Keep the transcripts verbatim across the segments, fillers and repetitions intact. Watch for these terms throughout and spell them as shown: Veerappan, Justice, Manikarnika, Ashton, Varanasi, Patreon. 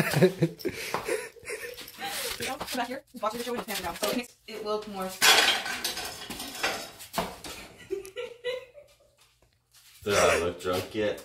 You know, come back here. Just watch the show and pan it down. So it makes it look more. Does I look drunk yet?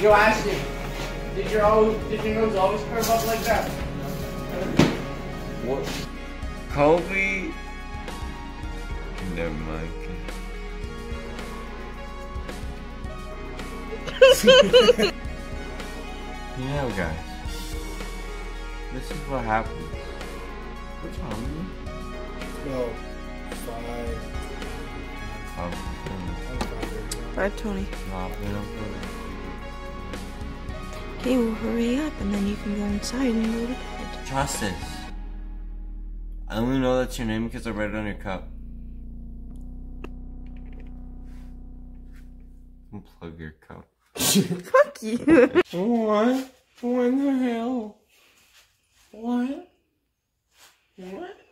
Yo, Ashton, did your always, did your nose always curve up like that? What? Kobe? Never mind. You know, guys, this is what happens. What's wrong? No. Five. Five. Five twenty. Five twenty. Okay, well, hurry up, and then you can go inside and go to bed. Justice. I only know that's your name because I read it on your cup. Unplug your cup. Fuck you. What? What in the hell? What? What?